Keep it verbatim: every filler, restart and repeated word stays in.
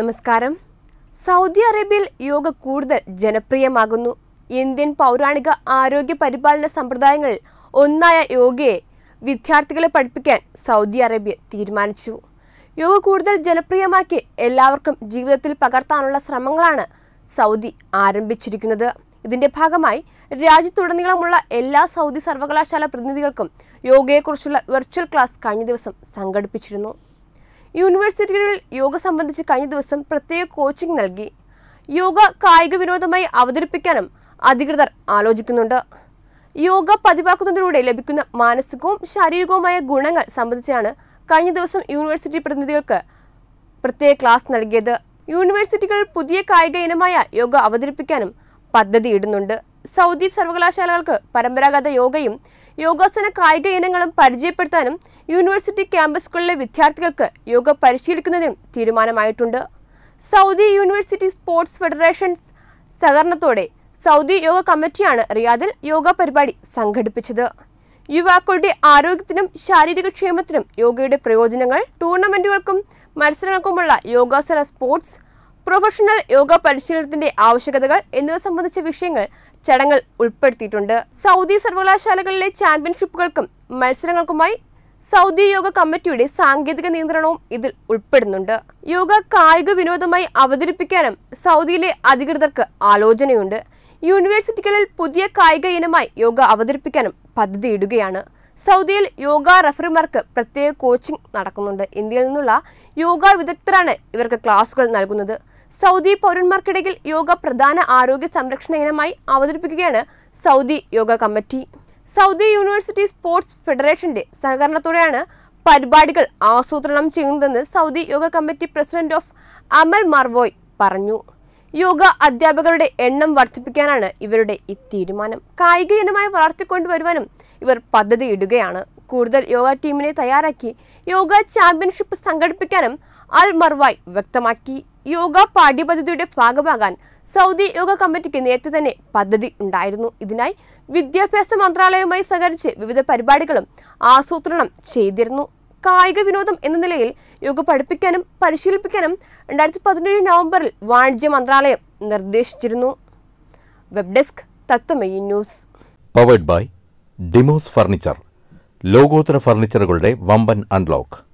നമസ്കാരം. സൗദി അറേബ്യയിൽ യോഗ കൂടുതൽ ജനപ്രിയമാകുന്നു. ഇന്ത്യൻ പൗരാണിക ആരോഗ്യ പരിപാലന സമ്പ്രദായങ്ങളിൽ ഒന്നായ യോഗയെ വിദ്യാർത്ഥികളെ പഠിപ്പിക്കാൻ സൗദി അറേബ്യ തീരുമാനിച്ചു. യോഗ കൂടുതൽ ജനപ്രിയമാക്കി എല്ലാവർക്കും ജീവിതത്തിൽ പകർത്താനുള്ള ശ്രമങ്ങളാണ് സൗദി ആരംഭിച്ചിരിക്കുന്നത്. ഇതിന്റെ ഭാഗമായി രാജ്യത്തുടനീളമുള്ള എല്ലാ സൗദി സർവകലാശാല പ്രതിനിധികൾക്കും യോഗയെക്കുറിച്ചുള്ള വെർച്വൽ ക്ലാസ് കഴിഞ്ഞ ദിവസം സംഘടിപ്പിച്ചിരുന്നു. യൂണിവേഴ്സിറ്റികളിൽ യോഗ സംബന്ധിച്ച് കഴിഞ്ഞ ദിവസം പ്രത്യേക കോച്ചിംഗ് നൽകി. യോഗ കായിക വിനോദമായി അവതരിപ്പിക്കാനും അധികൃതർ ആലോചിക്കുന്നുണ്ട്. യോഗ പതിവാക്കുന്നതിലൂടെ ലഭിക്കുന്ന മാനസികവും ശാരീരികവുമായ ഗുണങ്ങൾ സംബന്ധിച്ചാണ് കഴിഞ്ഞ ദിവസം യൂണിവേഴ്സിറ്റി പ്രതിനിധികൾക്ക് പ്രത്യേക ക്ലാസ് നൽകിയത്. യൂണിവേഴ്സിറ്റികൾ പുതിയ കായിക ഇനമായ യോഗ അവതരിപ്പിക്കാനും പദ്ധതിയിടുന്നുണ്ട്. സൗദി സർവകലാശാലകൾക്ക് പരമ്പരാഗത യോഗയും യോഗാസന കായിക ഇനങ്ങളും പരിചയപ്പെടുത്താനും യൂണിവേഴ്സിറ്റി ക്യാമ്പസുകളിലെ വിദ്യാർത്ഥികൾക്ക് യോഗ പരിശീലിക്കുന്നതിനും തീരുമാനമായിട്ടുണ്ട്. സൗദി യൂണിവേഴ്സിറ്റി സ്പോർട്സ് ഫെഡറേഷൻസ് സഹകരണത്തോടെ സൗദി യോഗ കമ്മിറ്റിയാണ് റിയാദിൽ യോഗ പരിപാടി സംഘടിപ്പിച്ചത്. യുവാക്കളുടെ ആരോഗ്യത്തിനും ശാരീരിക ക്ഷേമത്തിനും യോഗയുടെ പ്രയോജനങ്ങൾ, ടൂർണമെന്റുകൾക്കും മത്സരങ്ങൾക്കുമുള്ള യോഗാസന സ്പോർട്സ്, പ്രൊഫഷണൽ യോഗ പരിശീലനത്തിന്റെ ആവശ്യകതകൾ എന്നിവ സംബന്ധിച്ച വിഷയങ്ങൾ ചടങ്ങിൽ ഉൾപ്പെടുത്തിയിട്ടുണ്ട്. സൗദി സർവകലാശാലകളിലെ ചാമ്പ്യൻഷിപ്പുകൾക്കും മത്സരങ്ങൾക്കുമായി സൗദി യോഗ കമ്മിറ്റിയുടെ സാങ്കേതിക നിയന്ത്രണവും ഇതിൽ ഉൾപ്പെടുന്നുണ്ട്. യോഗ കായിക വിനോദമായി അവതരിപ്പിക്കാനും സൗദിയിലെ അധികൃതർക്ക് ആലോചനയുണ്ട്. യൂണിവേഴ്സിറ്റികളിൽ പുതിയ കായിക ഇനമായി യോഗ അവതരിപ്പിക്കാനും പദ്ധതിയിടുകയാണ്. സൗദിയിൽ യോഗ റഫറിമാർക്ക് പ്രത്യേക കോച്ചിംഗ് നടക്കുന്നുണ്ട്. ഇന്ത്യയിൽ നിന്നുള്ള യോഗ വിദഗ്ധരാണ് ഇവർക്ക് ക്ലാസുകൾ നൽകുന്നത്. സൗദി പൗരന്മാർക്കിടയിൽ യോഗ പ്രധാന ആരോഗ്യ സംരക്ഷണ ഇനമായി അവതരിപ്പിക്കുകയാണ് Saudi yoga committee. Saudi university sports ഫെഡറേഷന്റെ സഹകരണത്തോടെയാണ് പരിപാടികൾ ആസൂത്രണം ചെയ്യുന്നതെന്ന് Saudi yoga committee president of അമൽ മാർവോയ് പറഞ്ഞു. യോഗ അധ്യാപകരുടെ എണ്ണം വർദ്ധിപ്പിക്കാനാണ് ഇവരുടെ ഈ തീരുമാനം. കായിക ഇനമായി വളർത്തിക്കൊണ്ടുവരുവാനും ഇവർ പദ്ധതിയിടുകയാണ്. കൂടുതൽ യോഗ ടീമിനെ തയ്യാറാക്കി യോഗ ചാമ്പ്യൻഷിപ്പ് സംഘടിപ്പിക്കാനും അൽ മർവായ് വ്യക്തമാക്കി. യോഗ പാഠ്യപദ്ധതിയുടെ ഭാഗമാകാൻ സൗദി യോഗ കമ്മിറ്റിക്ക് നേരത്തെ തന്നെ പദ്ധതി ഉണ്ടായിരുന്നു. ഇതിനായി വിദ്യാഭ്യാസ മന്ത്രാലയവുമായി സഹകരിച്ച് വിവിധ പരിപാടികളും ആസൂത്രണം ചെയ്തിരുന്നു. കായിക വിനോദം എന്ന നിലയിൽ യോഗ പഠിപ്പിക്കാനും പരിശീലിപ്പിക്കാനും രണ്ടായിരത്തി പതിനേഴ് നവംബറിൽ വാണിജ്യ മന്ത്രാലയം നിർദ്ദേശിച്ചിരുന്നു. Web desk Tatwamayi news. Powered by Demos furniture. ലോകോത്തര ഫർണിച്ചറുകളുടെ വമ്പൻ അൺലോക്ക്.